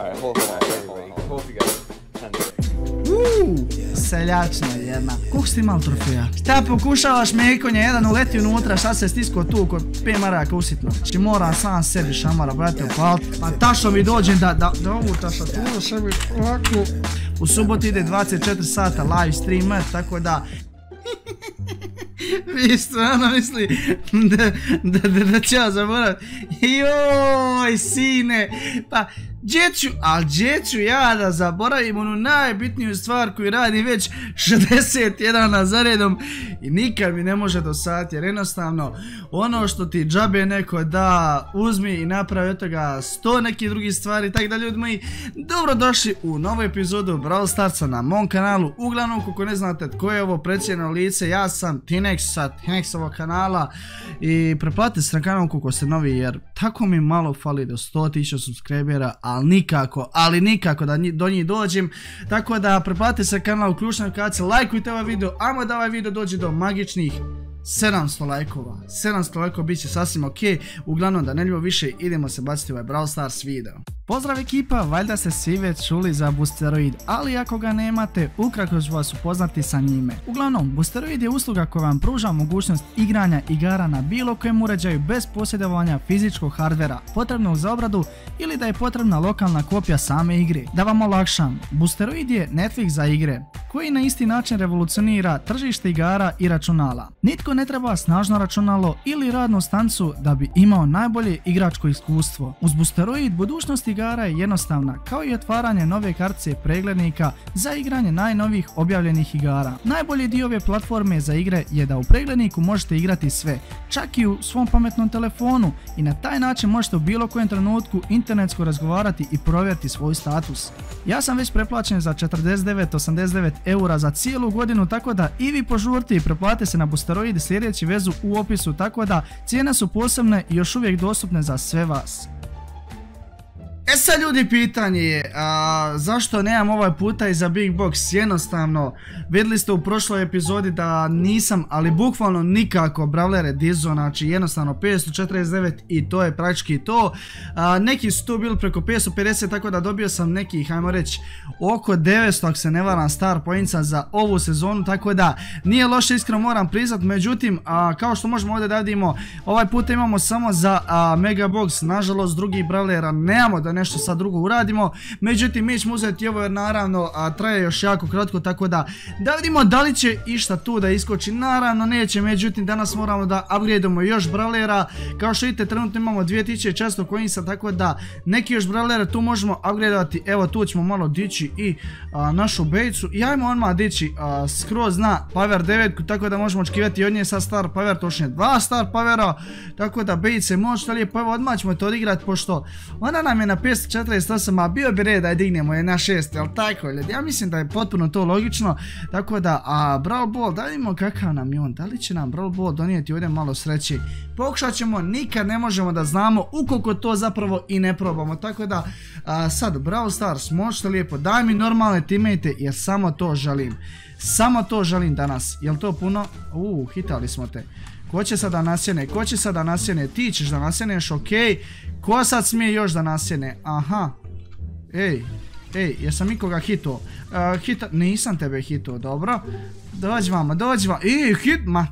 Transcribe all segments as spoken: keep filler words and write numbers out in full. Alright, hold on, hold on, hold together. Seljačna jedna. Koliko si imao trofeja? Šta pokušavaš, Mekonja, jedan uleti unutra, šta se stiskao tu kod pet maraka usitno. Znači moram sam sebi šamara, brate, upalit. Pa tašo mi dođem da, da, da ovu tašaturu sebi ovako. U subot ide dvadeset četiri sata live streamer, tako da... Vi stvarno misli da, da, da, da ću ja zaboraviti. Joj, sine, pa gdje ću, ali gdje ću ja da zaboravim onu najbitniju stvar koju radi već šezdeset jedan za redom i nikad mi ne može dosaditi, jer jednostavno ono što ti džabe neko da, uzmi i napravi od toga sto nekih drugih stvari. Tako da, ljudi moji, dobrodošli u novu epizodu Brawl Starsa na mom kanalu. Uglavnom, koliko ne znate tko je ovo precijenjeno lice, ja sam Tinex sa Tinexovog kanala i preplatite se na kanal koliko ste novi, jer tako mi malo fali do sto tisuća subscribera, ali nikako, ali nikako da do njih dođem. Tako da preplatite se kanal, uključite notifikacije, lajkujte ovaj video, ajmo da ovaj video dođe do magičnih sedamsto lajkova. sedamsto lajkova bit će sasvim ok. Uglavnom, da ne ljubimo više, idemo se baciti ovaj Brawl Stars video. Pozdrav ekipa, valjda ste svi već čuli za Boosteroid, ali ako ga nemate, ukratko ću vas upoznati sa njime. Uglavnom, Boosteroid je usluga koja vam pruža mogućnost igranja igara na bilo kojem uređaju bez posjedovanja fizičkog hardvera potrebnog za obradu ili da je potrebna lokalna kopija same igre. Da vam olakšam, Boosteroid je Netflix za igre, koji na isti način revolucionira tržište igara i računala. Nitko ne treba snažno računalo ili radnu stancu da bi imao najbolje igračko iskustvo. Uz Boosteroid, budućnost igara je jednostavna, kao i otvaranje nove kartice preglednika za igranje najnovijih objavljenih igara. Najbolji dio ove platforme za igre je da u pregledniku možete igrati sve, čak i u svom pametnom telefonu, i na taj način možete u bilo kojem trenutku internetsko razgovarati i provjeriti svoj status. Ja sam već preplaćen za četrdeset devet osamdeset devet eura za cijelu godinu, tako da i vi požurite i preplatite se na Boosteroid sljedeći vezu u opisu, tako da cijene su posebne i još uvijek dostupne za sve vas. E sad, ljudi, pitanje je, a, zašto nemam ovaj puta i za Big Box? Jednostavno, vidjeli ste u prošloj epizodi da nisam, ali bukvalno nikako, bravlere dizo, znači jednostavno petsto četrdeset devet i to je praktički to. A, neki su tu bili preko petsto pedeset, tako da dobio sam nekih, hajmo reći, oko devetsto, ako se ne varam, star poinca za ovu sezonu, tako da nije loše, iskreno moram priznat. Međutim, a, kao što možemo ovdje da vidimo, ovaj puta imamo samo za a, Mega Box, nažalost drugih bravlera nemamo da nešto sad drugo uradimo. Međutim, mi ćemo uzeti ovo jer naravno a, traje još jako kratko, tako da da vidimo da li će išta tu da iskoči. Naravno neće, međutim danas moramo da upgradeamo još brawlera. Kao što vidite, trenutno imamo dvije tisuće četiristo coinsa, tako da neki još brawlera tu možemo upgradeovati. Evo, tu ćemo malo dići i a, našu bejcu i ajmo onma dići a, skroz na power devet, tako da možemo očekivati od nje sad star power, točnije dva star powera, tako da bejce možete lijepo. Evo, odmah ćemo to odigrati, pošto ona nam je na petsto četrdeset osam, a bio bi red da je dignemo je na šest, jel tako, ljudi? Ja mislim da je potpuno to logično, tako da a Brawl Ball, da vidimo kakav nam je on, da li će nam Brawl Ball donijeti ovdje malo sreći. Pokušat ćemo, nikad ne možemo da znamo ukoliko to zapravo i ne probamo, tako da a, sad Brawl Stars, možete lijepo, daj mi normalne teammate, jer samo to želim, samo to želim danas. Jel to puno? Uuu, hitali smo te. Ko će sad da nasjene, ko će sad da nasjene, ti ćeš da nasjeneš, okej. Ko sad smije još da nasjene, aha. Ej, ej, jesam nikoga hitao, hita, nisam tebe hitao, dobro. Dođi vama, dođi vama, ej, hit, ma.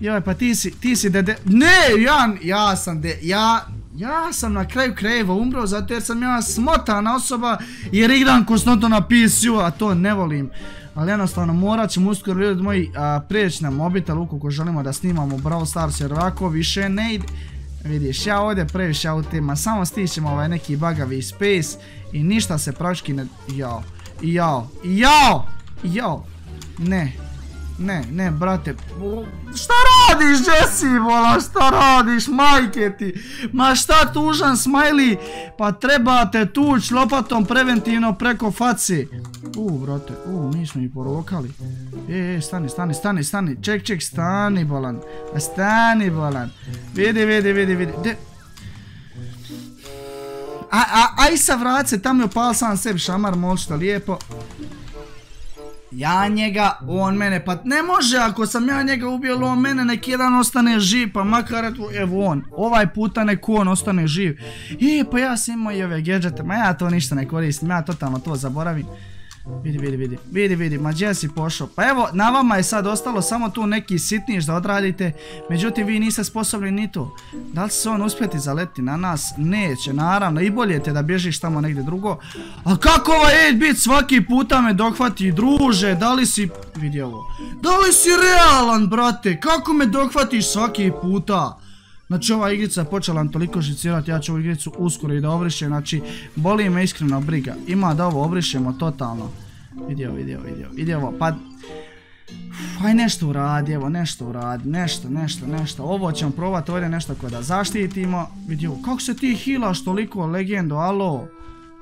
Joj, pa ti si, ti si dede, ne, ja, ja sam de, ja, ja sam na kraju krajeva umro, zato jer sam ja smotana osoba, jer igram konstantno na P C-u, a to ne volim. Ali jednostavno morat ćemo uskoro, ljudi moji, prijeći na mobitel ukoliko želimo da snimamo Brawl Stars, jer ovako više ne ide. Vidiš, ja ovdje previše autima, samo stićemo ovaj neki bagavi space i ništa se praktički ne... Jao, jao, jao, jao, ne, ne, ne, brate, šta radiš, Jesse, bola, šta radiš, majke ti, ma šta tužan smiley, pa trebate tući lopatom preventivno preko faci. U, brate, u, mi smo i porokali. E, e, stani, stani, stani, stani. Ček, ček, stani, bolan. Stani, bolan. Vidi, vidi, vidi, vidi. De... A, a, aj sa vrat se, tamo je opal sam sebi šamar, molšta lijepo. Ja njega, on mene, pa ne može, ako sam ja njega ubio, on mene, nek jedan ostane živ, pa makar eto, evo on, ovaj puta nek on ostane živ. I pa ja sam imao i ove gadžete, ma ja to ništa ne koristim, ja totalno to zaboravim. Vidi, vidi, vidi, vidi, vidi, ma gdje si pošao? Pa evo, na vama je sad ostalo samo tu neki sitniš da odradite, međutim vi niste sposobni ni to. Da li će se on uspjeti zaleti na nas? Neće, naravno, i bolje te da bježiš tamo negdje drugo. A kako ovaj osam bit svaki puta me dohvati, druže, da li si... Vidi ovo. Da li si realan, brate, kako me dohvatiš svaki puta? Znači ova igrica je počela nam toliko žicirati, ja ću ovu igricu uskoro i da obrišem, znači boli me iskreno briga, ima da ovo obrišemo totalno. Vidio, vidio, vidio, vidio ovo, pa... Aj nešto uradi, evo, nešto uradi, nešto, nešto, nešto, ovo ćemo probati, ovdje nešto koje da zaštitimo. Vidio, kako se ti hilaš toliko, legendo, alo?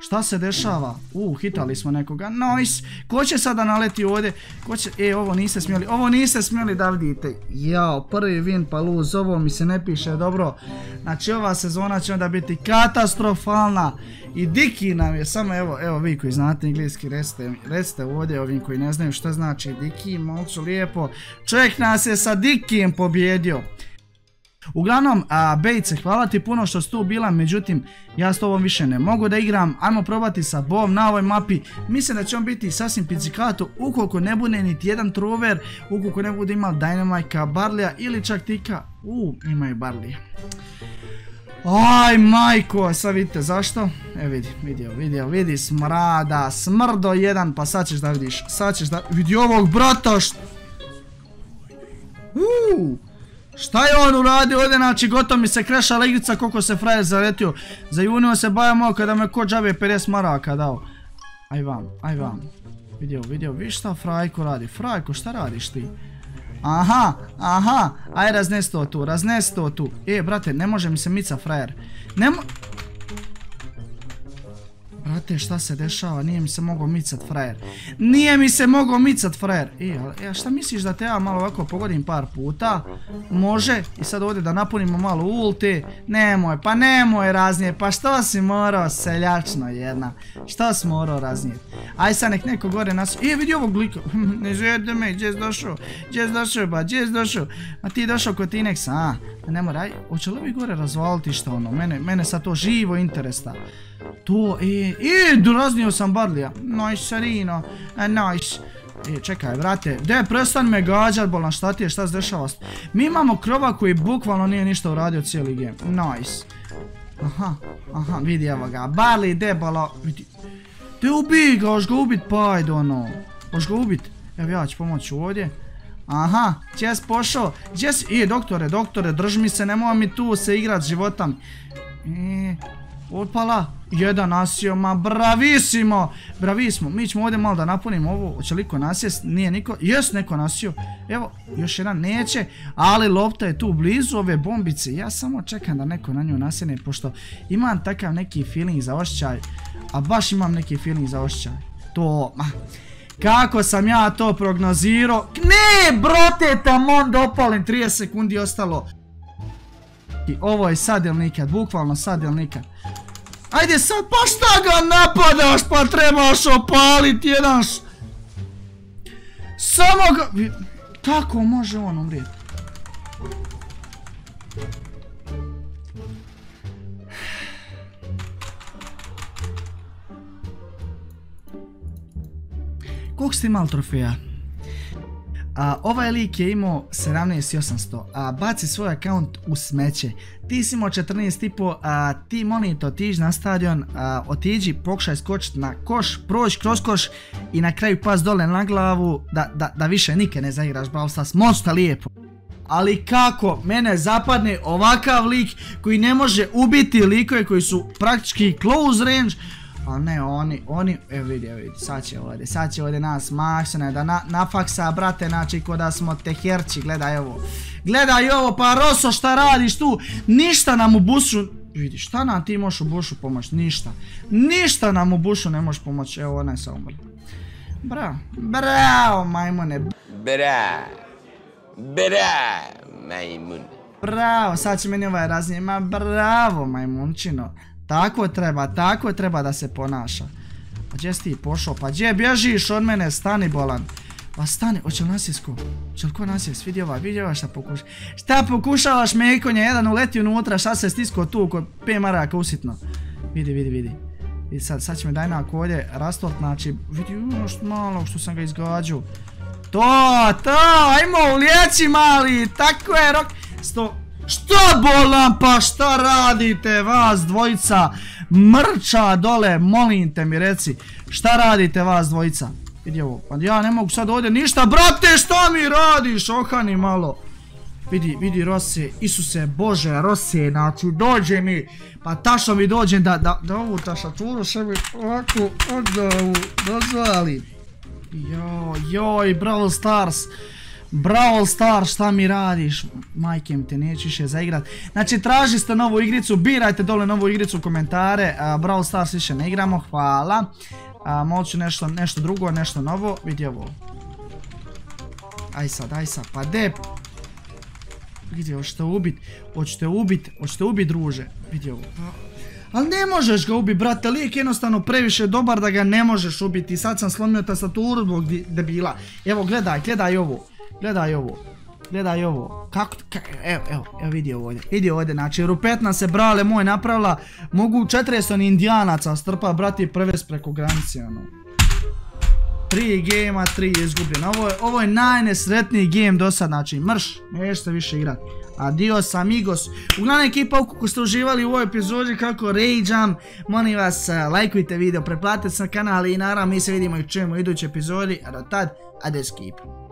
Šta se dešava? U, hitali smo nekoga, nice. Ko će sada naleti ovdje? Ko će, e, ovo niste smjeli, ovo niste smjeli da vidite. Jao, prvi win pa lose, ovo mi se ne piše dobro. Znači ova sezona će onda biti katastrofalna. I Diki nam je, samo evo, evo vi koji znate engleski, recite, recite ovdje ovim koji ne znaju što znači Diki, malču lijepo. Čovjek nas je sa Dikijem pobjedio. Uglavnom, Bejce, hvala ti puno što si tu bila, međutim, ja s tobom više ne mogu da igram, ajmo probati sa Bom na ovoj mapi, mislim da će on biti sasvim pizzikato, ukoliko ne bude niti jedan trover, ukoliko ne bude imao Dynamika, Barlija ili čak Tika, uuu, imaju Barlija. Aj, majko, sad vidite zašto, e vidi, vidi, vidi, vidi, smrada, smrdo jedan, pa sad ćeš da vidiš, sad ćeš da, vidi ovog brata, što... Uuu. Šta je on uradio ovdje, znači gotovo mi se krešala igrica koliko se frajer zaletio. Zajunio se baja moj kada me ko džabe pedeset maraka dao. Aj vam, aj vam. Vidio, vidio, vi šta frajko radi, frajko šta radiš ti? Aha, aha, aj raznes to tu, raznes to tu. E brate, ne može mi se mica frajer. Ne mo... Brate, šta se dešava, nije mi se mogao micat frajer. Nije mi se mogao micat frajer. E, šta misliš da te ja malo ovako pogodim par puta? Može, i sad ovdje da napunimo malo ulte. Nemoj, pa nemoj raznijet, pa što si morao seljačno jedna. Što si morao raznijet? Aj sad nek neko gore nas... E, vidi ovog glika. Ne žede me, gdje si došao? Gdje si došao, ba, gdje si došao? Ma ti došao kod Tinexa, a? Ne moraj, hoće li bi gore razvaliti što ono? Mene sad to živo interesa. To, e... I, duraznio sam Barlija. Noj, serino. Noj. E, čekaj, vrate. De, prestan me gađat, bolan, šta ti je, šta se dešava? Mi imamo krova koji bukvalno nije ništa uradio cijeli game. Nice. Aha, aha, vidi evo ga. Barli, debala, vidi. Te ubij ga, oš ga ubit, pajd, ono. Oš ga ubit. Evo, ja ću pomoći ovdje. Aha, jes pošao. Jes, i, doktore, doktore, drž mi se, nemoj mi tu se igrat životom. I... Opala, jedan nasio, ma bravisimo, bravisimo, mi ćemo ovdje malo da napunimo ovo, hoće li ko nasjest, nije niko, jes neko nasio, evo, još jedan neće, ali lopta je tu blizu ove bombice, ja samo čekam da neko na nju nasjene, pošto imam takav neki feeling za ošćaj, a baš imam neki feeling za ošćaj, to, ma, kako sam ja to prognozirao, ne, brote, tamon da opalim, trideset sekundi ostalo, i ovo je sad ili nikad, bukvalno sad ili nikad. Ajde sad, pa šta ga napadaš, pa trebaš opalit jedan š... Samo ga... Kako može on umrijeti? Koliko ste imali trofeja? A, ovaj lik je imao sedamnaest tisuća osamsto, a baci svoj akaunt u smeće. Ti si imao četrnaest i po, a ti molim te otiđi na stadion, a, otiđi, pokušaj skočiti na koš, prođi kroz koš i na kraju pas dole na glavu da, da, da više nikad ne zaigraš Brawl Stars, mosta lijepo. Ali kako mene zapadne ovakav lik koji ne može ubiti likove koji su praktički close range. Ali ne, oni, oni, evo vidi, evo vidi, sad će ovdje, sad će ovdje nas maksane da nafaksa, brate, znači ko da smo teherči, gledaj ovo, gledaj ovo, pa Roso šta radiš tu, ništa nam u bušu, vidi, šta nam ti moš u bušu pomoć, ništa, ništa nam u bušu ne moš pomoć, evo ona je se umrla, bravo, bravo majmune, bravo, bravo majmune, bravo, sad će meni ovaj raznijema, bravo majmunčino. Tako treba, tako treba da se ponaša. Pa gdje si ti pošao, pa gdje bježiš od mene, stani bolan. A stane, hoće li nasjesku? Hoće li ko nasjes? Vidi ova, vidi ova šta pokušavaš. Šta pokušavaš, Mekonja? Jedan uleti unutra, šta se stiskao tu oko pet maraka usitno. Vidi, vidi, vidi. I sad, sad će mi daj na kolje rastort, znači, vidi ono što malo što sam ga izgađao. To, to, ajmo ulijeći mali, tako je rok. Sto... Šta bolam, pa šta radite vas dvojica? Mrča dole, molim te mi reci, šta radite vas dvojica? Vidi ovo, pa ja ne mogu sad ovdje ništa, brate, šta mi radiš, ohani malo. Vidi, vidi Rose, Isuse Bože, Rose, znači dođe mi, pa tašo mi dođe da, da, da ovu tašaturu sebi ovako oddavu, dozvali. Joj, joj, Brawl Stars, Brawl Stars, šta mi radiš, majke mi te, neću više zaigrat. Znači traži ste novu igricu, birajte dole novu igricu u komentare, Brawl Stars više ne igramo, hvala. Moću nešto, nešto drugo, nešto novo, vidi ovo. Aj sad, aj sad, pa de... Vidi, hoćete ubit, hoćete ubit, hoćete ubit druže, vidi ovo. Ali ne možeš ga ubit, brate, lijek jednostavno previše dobar da ga ne možeš ubiti. I sad sam slomio tastaturu zbog debila. Evo, gledaj, gledaj ovo, gledaj ovo, gledaj ovo. Kako, evo, evo, evo, vidi ovo ovdje, vidi ovo ovdje, znači rupetna se brale moj napravila. Mogu četrdeset indijanaca strpa, brati, prevez preko granice, ono. tri gema, tri je izgubljeno. Ovo je, ovo je najnesretniji game do sad, znači mrš, neš se više igrati. Adios amigos. Uglavnom ekipa, ukoliko ste uživali u ovoj epizodi kako rageam, molim vas, lajkujte video, preplatite se na kanal i naravno mi se vidimo i čujemo u idućoj epizodi, a do tad, adios ekipa.